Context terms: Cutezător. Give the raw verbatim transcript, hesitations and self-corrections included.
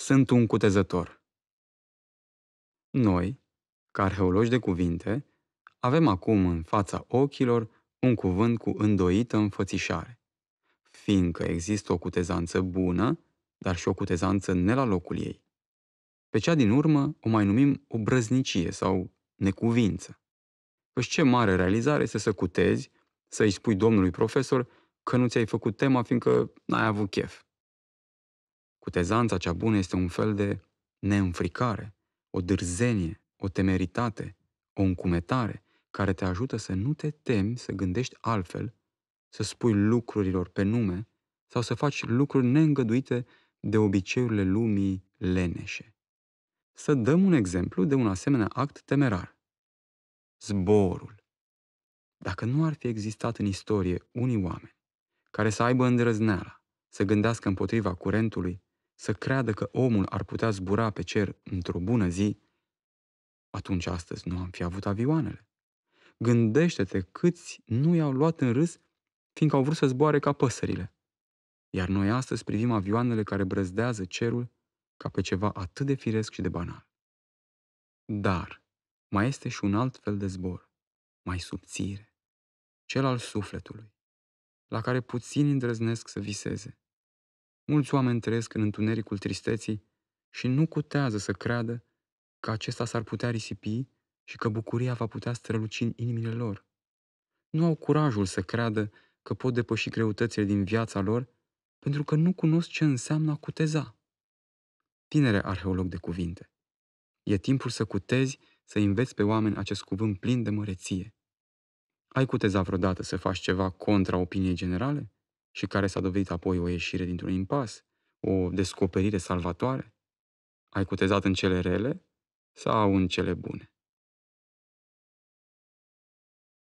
Sunt un cutezător. Noi, ca arheologi de cuvinte, avem acum în fața ochilor un cuvânt cu îndoită înfățișare, fiindcă există o cutezanță bună, dar și o cutezanță ne la locul ei. Pe cea din urmă o mai numim o brăznicie sau necuvință. Căci ce mare realizare este să cutezi, să îi spui domnului profesor că nu ți-ai făcut tema fiindcă n-ai avut chef. Cutezanța cea bună este un fel de neînfricare, o dârzenie, o temeritate, o încumetare care te ajută să nu te temi, să gândești altfel, să spui lucrurilor pe nume sau să faci lucruri neîngăduite de obiceiurile lumii leneșe. Să dăm un exemplu de un asemenea act temerar. Zborul. Dacă nu ar fi existat în istorie unii oameni care să aibă îndrăzneala, să gândească împotriva curentului, să creadă că omul ar putea zbura pe cer într-o bună zi, atunci astăzi nu am fi avut avioanele. Gândește-te câți nu i-au luat în râs fiindcă au vrut să zboare ca păsările. Iar noi astăzi privim avioanele care brăzdează cerul ca pe ceva atât de firesc și de banal. Dar mai este și un alt fel de zbor, mai subțire, cel al sufletului, la care puțini îndrăznesc să viseze. Mulți oameni trăiesc în întunericul tristeții și nu cutează să creadă că acesta s-ar putea risipi și că bucuria va putea străluci în inimile lor. Nu au curajul să creadă că pot depăși greutățile din viața lor pentru că nu cunosc ce înseamnă a cuteza. Tinere arheolog de cuvinte, e timpul să cutezi, să înveți pe oameni acest cuvânt plin de măreție. Ai cutezat vreodată să faci ceva contra opiniei generale și care s-a dovedit apoi o ieșire dintr-un impas, o descoperire salvatoare? Ai cutezat în cele rele sau în cele bune?